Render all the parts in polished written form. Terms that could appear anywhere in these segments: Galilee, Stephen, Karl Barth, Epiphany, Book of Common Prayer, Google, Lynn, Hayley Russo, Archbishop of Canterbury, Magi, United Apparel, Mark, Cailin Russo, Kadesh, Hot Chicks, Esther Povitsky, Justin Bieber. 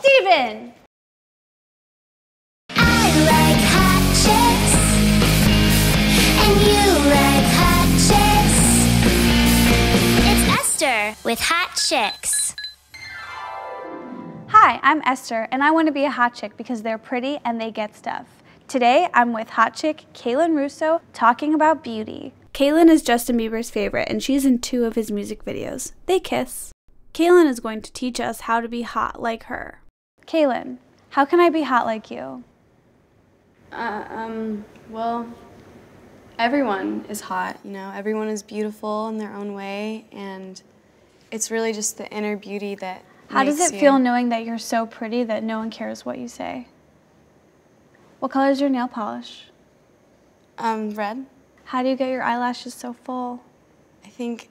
Stephen. I like hot chicks, and you like hot chicks. It's Esther with Hot Chicks. Hi, I'm Esther, and I want to be a hot chick because they're pretty and they get stuff. Today, I'm with hot chick Cailin Russo talking about beauty. Cailin is Justin Bieber's favorite, and she's in 2 of his music videos. They kiss. Cailin is going to teach us how to be hot like her. Cailin, how can I be hot like you? Well, everyone is hot, you know. Everyone is beautiful in their own way, and it's really just the inner beauty that How does it feel knowing that you're so pretty that no one cares what you say? What color is your nail polish? Red. How do you get your eyelashes so full? I think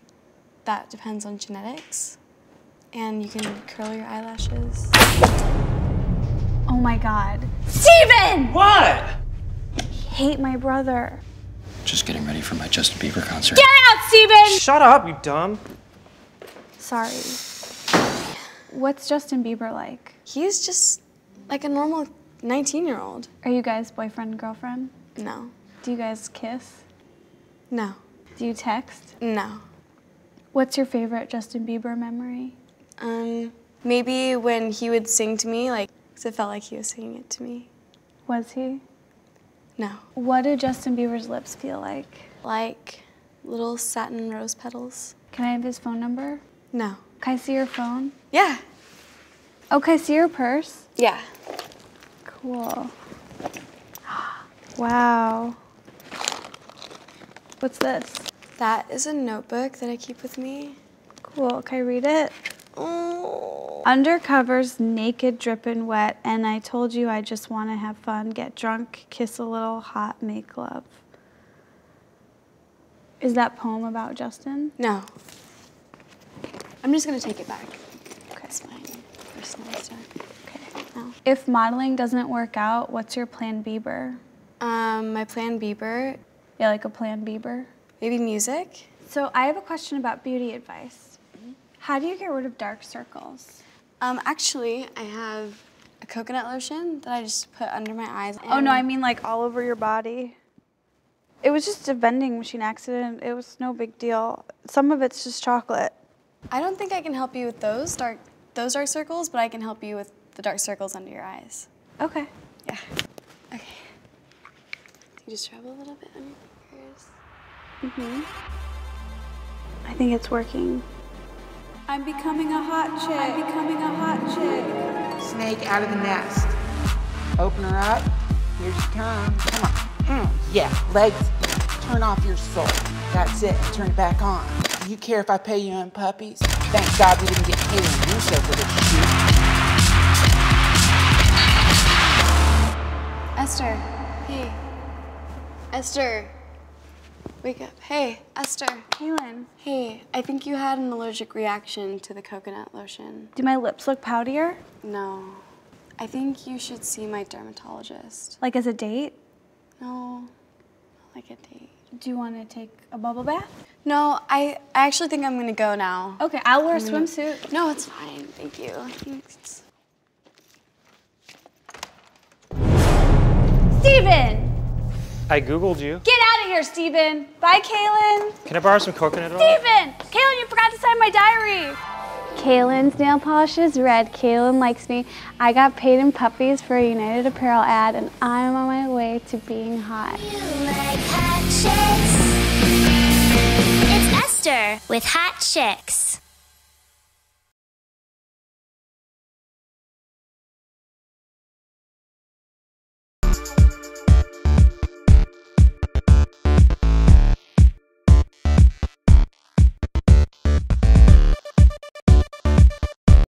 that depends on genetics. And you can curl your eyelashes. Oh my God. Stephen! What? I hate my brother. Just getting ready for my Justin Bieber concert. Get out, Stephen! Shut up, you dumb. Sorry. What's Justin Bieber like? He's just like a normal 19-year-old. Are you guys boyfriend and girlfriend? No. Do you guys kiss? No. Do you text? No. What's your favorite Justin Bieber memory? Maybe when he would sing to me, like, 'cause it felt like he was singing it to me. Was he? No. What do Justin Bieber's lips feel like? Like little satin rose petals. Can I have his phone number? No. Can I see your phone? Yeah. Oh, can I see your purse? Yeah. Cool. Wow. What's this? That is a notebook that I keep with me. Cool. Can I read it? Oh. Undercovers, naked, dripping wet, and I told you I just want to have fun, get drunk, kiss a little, hot, make love. Is that poem about Justin? No. I'm just going to take it back. Okay. That's my personal stuff. Okay. No. If modeling doesn't work out, what's your plan Bieber? My plan Bieber. Yeah, like a plan Bieber. Maybe music. So I have a question about beauty advice. Mm-hmm. How do you get rid of dark circles? Actually, I have a coconut lotion that I just put under my eyes. Oh no, I mean like all over your body. It was just a vending machine accident. It was no big deal. Some of it's just chocolate. I don't think I can help you with those dark circles, but I can help you with the dark circles under your eyes. Okay. Yeah. Okay. You just rub a little bit on your fingers. I think it's working. I'm becoming a hot chick. I'm becoming a hot chick. Snake out of the nest. Open her up. Here she comes. Come on. Yeah, legs. Turn off your soul. That's it. Turn it back on. Do you care if I pay you in puppies? Thank God we didn't get Hayley Russo for this shoot. Esther. Hey. Esther, wake up. Hey, Esther. Hey, Lynn. Hey, I think you had an allergic reaction to the coconut lotion. Do my lips look poutier? No. I think you should see my dermatologist. Like as a date? No, not like a date. Do you want to take a bubble bath? No, I actually think I'm going to go now. Okay, I'll wear a swimsuit. No, it's fine. Thank you. Thanks. Stephen! I Googled you. Get out of here, Stephen. Bye, Cailin. Can I borrow some coconut oil? Stephen! Cailin, you forgot to sign my diary. Cailin's nail polish is red. Cailin likes me. I got paid in puppies for a United Apparel ad, and I'm on my way to being hot. You like hot chicks. It's Esther with Hot Chicks.